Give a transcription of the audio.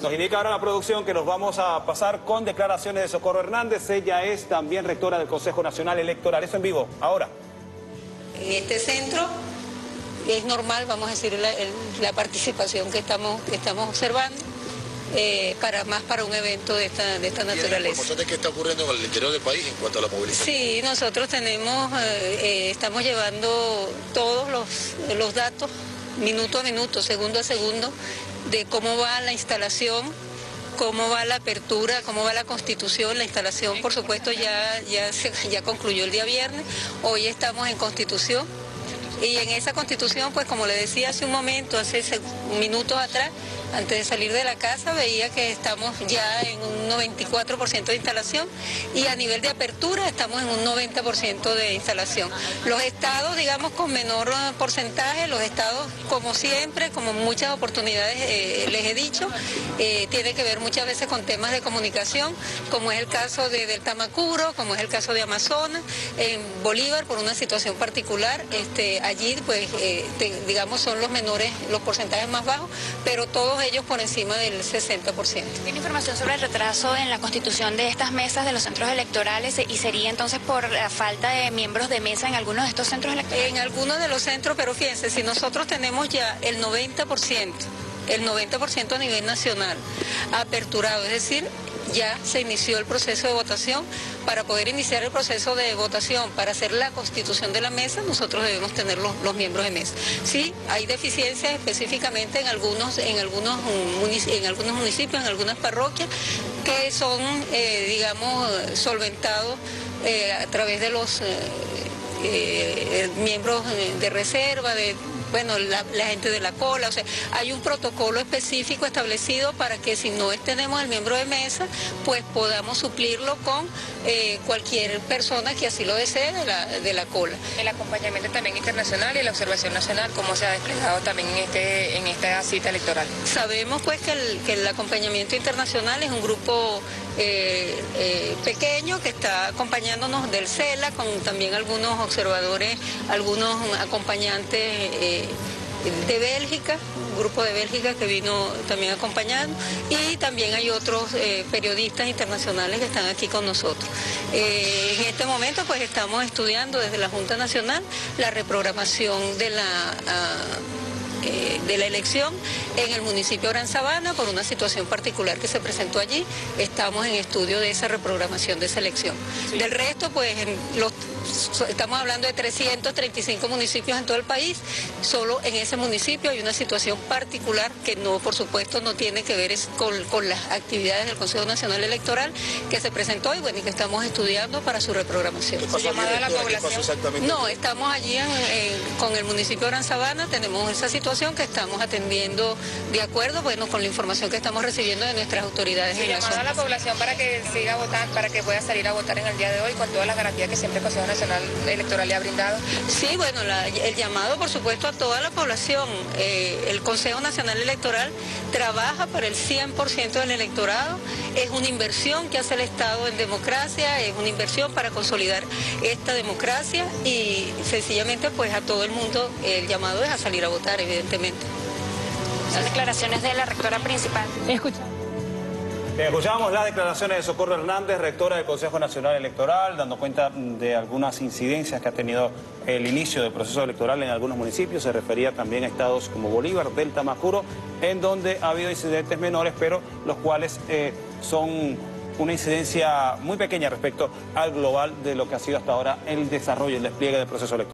Nos indica ahora la producción que nos vamos a pasar con declaraciones de Socorro Hernández. Ella es también rectora del Consejo Nacional Electoral. Eso en vivo, ahora. En este centro es normal, vamos a decir, la participación que estamos observando, para un evento de esta naturaleza. ¿Qué es lo que está ocurriendo en el interior del país en cuanto a la movilización? Sí, nosotros tenemos, estamos llevando todos los datos, minuto a minuto, segundo a segundo, de cómo va la instalación, cómo va la apertura, cómo va la constitución. La instalación, por supuesto, ya concluyó el día viernes. Hoy estamos en constitución y en esa constitución, pues como le decía hace un momento, hace minutos atrás, antes de salir de la casa, veía que estamos ya en un 94% de instalación y a nivel de apertura estamos en un 90% de instalación. Los estados, digamos, con menor porcentaje, los estados, como siempre, como muchas oportunidades les he dicho, tiene que ver muchas veces con temas de comunicación, como es el caso de Delta Amacuro, como es el caso de Amazonas, en Bolívar, por una situación particular, allí, pues, digamos, son los menores, los porcentajes más bajos, pero todos ellos por encima del 60%. ¿Tiene información sobre el retraso en la constitución de estas mesas de los centros electorales y sería entonces por la falta de miembros de mesa en algunos de estos centros electorales? En algunos de los centros, pero fíjense, si nosotros tenemos ya el 90%, el 90% a nivel nacional aperturado, es decir, ya se inició el proceso de votación. Para poder iniciar el proceso de votación, para hacer la constitución de la mesa, nosotros debemos tener los miembros de mesa. Sí, hay deficiencias específicamente en algunos municipios, en algunas parroquias, que son, digamos, solventados a través de los miembros de reserva, de... bueno, la gente de la cola, o sea, hay un protocolo específico establecido para que si no tenemos el miembro de mesa, pues podamos suplirlo con cualquier persona que así lo desee de la cola. El acompañamiento también internacional y la observación nacional, ¿cómo se ha desplegado también en esta cita electoral? Sabemos, pues, que el acompañamiento internacional es un grupo pequeño que está acompañándonos del CELA, con también algunos observadores, algunos acompañantes de Bélgica, un grupo de Bélgica que vino también acompañando, y también hay otros periodistas internacionales que están aquí con nosotros. En este momento, pues, estamos estudiando desde la Junta Nacional la reprogramación de la elección en el municipio de Gran Sabana por una situación particular que se presentó allí. Estamos en estudio de esa reprogramación de esa elección. Sí. Del resto, pues, estamos hablando de 335 municipios en todo el país. Solo en ese municipio hay una situación particular que no, por supuesto, no tiene que ver con las actividades del Consejo Nacional Electoral, que se presentó y, bueno, y que estamos estudiando para su reprogramación. ¿Qué pasó allí, a la población? No, estamos allí con el municipio de Gran Sabana, tenemos esa situación que estamos atendiendo de acuerdo, bueno, con la información que estamos recibiendo de nuestras autoridades. Sí, llamado a la población para que siga votando, para que pueda salir a votar en el día de hoy con todas las garantías que siempre el Consejo Nacional Electoral le ha brindado. Sí, bueno, el llamado, por supuesto, a toda la población. El Consejo Nacional Electoral trabaja para el 100% del electorado. Es una inversión que hace el Estado en democracia, es una inversión para consolidar esta democracia y sencillamente, pues, a todo el mundo el llamado es a salir a votar, evidentemente. Son declaraciones de la rectora principal. Escuchamos las declaraciones de Socorro Hernández, rectora del Consejo Nacional Electoral, dando cuenta de algunas incidencias que ha tenido el inicio del proceso electoral en algunos municipios. Se refería también a estados como Bolívar, Delta Amacuro, en donde ha habido incidentes menores, pero los cuales son una incidencia muy pequeña respecto al global de lo que ha sido hasta ahora el desarrollo, el despliegue del proceso electoral.